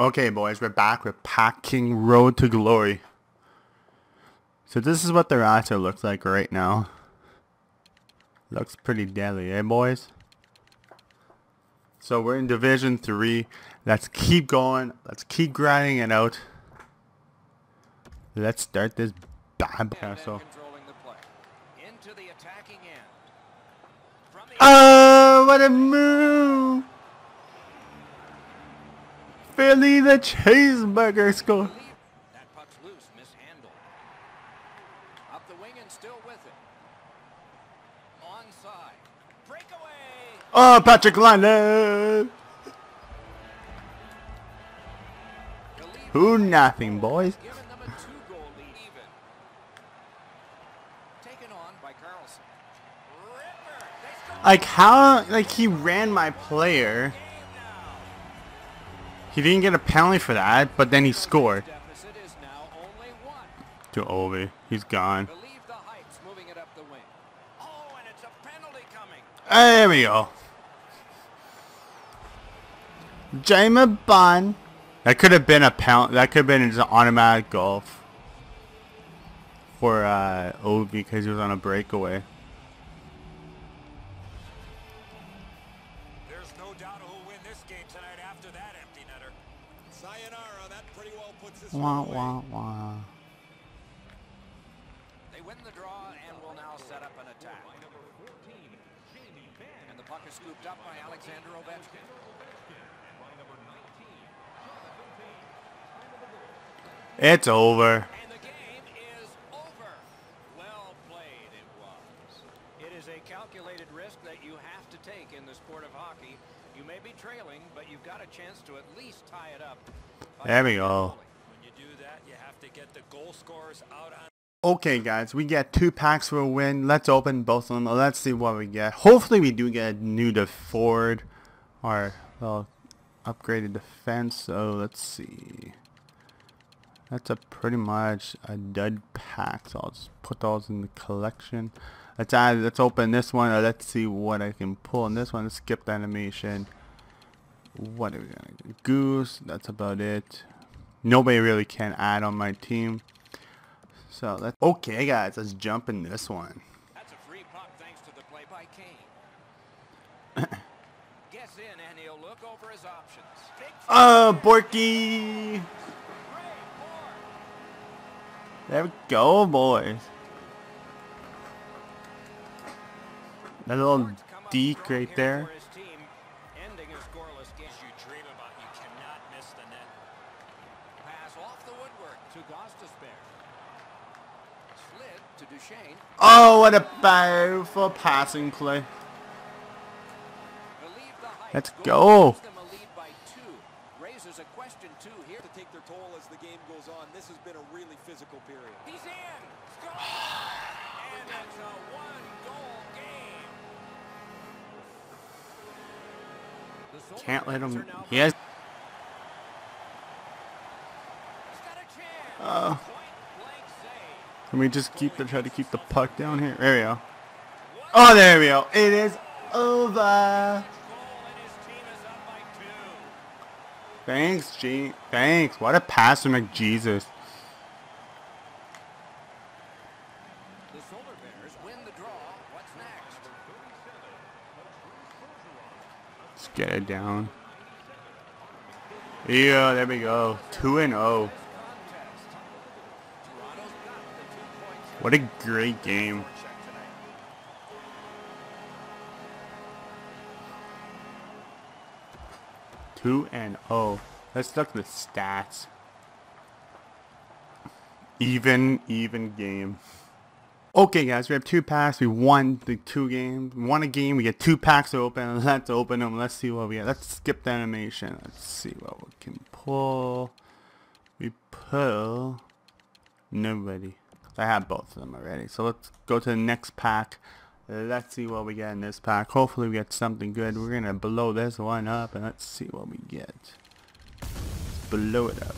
Okay, boys, we're back with Packing Road to Glory. So this is what the roster looks like right now. Looks pretty deadly, eh, boys? So we're in Division 3. Let's keep going. Let's keep grinding it out. Let's start this bad castle. Oh, what a move! Philly the Cheeseburger score. That puck's loose, mishandled. Up the wing and still with it. Onside. Breakaway. Oh, Patrick Laine. 2-0, boys. Given them a 2-goal lead. Even. Taken on by Carlson. Ripper. Like how? Like he ran my player. He didn't get a penalty for that, but then he scored. To Ovi. He's gone. There we go. Jaime Bon. That could have been a penalty. That could have been just an automatic goal for Ovi because he was on a breakaway. Wah, wah, wah. They win the draw and will now set up an attack. And the puck is scooped up by Alexander Ovechkin. It's over. And the game is over. Well played it was. It is a calculated risk that you have to take in the sport of hockey. You may be trailing, but you've got a chance to at least tie it up. There we go. Okay guys, we get 2 packs for a win. Let's open both of them. Let's see what we get. Hopefully we do get a new forward or well upgraded defense. So let's see. That's a pretty much a dud pack. So I'll just put those in the collection. Let's open this one. Or let's see what I can pull in this one. Let's skip the animation. What are we gonna do? Goose. That's about it. Nobody really can add on my team. So let's okay guys, let's jump in this one. That's a free pop thanks to the play by Kane. Gets in and he'll look over his options. Oh, Borky. There we go, boys. That little deke right there. To Gostisberg. Slid to Duchesne. Oh, what a beautiful passing play. Let's go. Raises a question too here to take their toll as the game goes on. This has been a really physical period. He's in. And it's a 1-goal game. Can't let him. He has can we just try to keep the puck down here? There we go. Oh, there we go. It is over. Thanks, G. Thanks. What a pass from McJesus. The Solar Bears win the draw. What's next? Let's get it down. Yeah, there we go. 2-0. What a great game. Two and oh. Let's look at the stats. Even game. Okay guys, we have 2 packs. We won the 2 games. We won a game. We get 2 packs to open. Let's open them. Let's see what we get. Let's skip the animation. Let's see what we can pull. We pull nobody. I have both of them already. So let's go to the next pack. Let's see what we get in this pack. Hopefully we get something good. We're going to blow this one up and let's see what we get. Let's blow it up.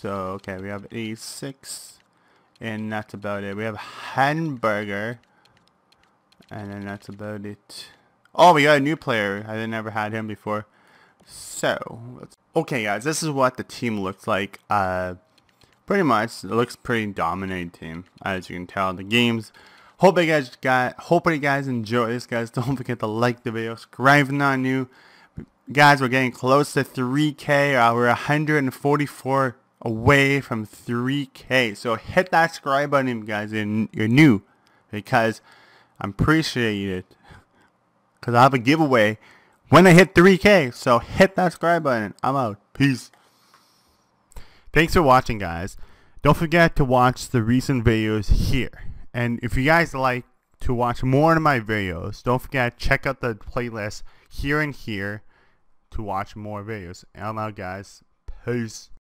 So, okay, we have 86 and that's about it. We have Hamburger and then that's about it. Oh, we got a new player. I never had him before. So, okay guys, this is what the team looks like. Pretty much, it looks pretty dominating team, as you can tell in the games. Hoping you guys enjoy this, guys. Don't forget to like the video, subscribe if not new. Guys, we're getting close to 3K. We're 144 away from 3K. So hit that subscribe button, guys, and you're new, because I'm appreciated. Because I have a giveaway when I hit 3K. So hit that subscribe button. I'm out. Peace. Thanks for watching, guys. Don't forget to watch the recent videos here. And if you guys like to watch more of my videos, don't forget to check out the playlist here and here to watch more videos. I'm out, guys. Peace.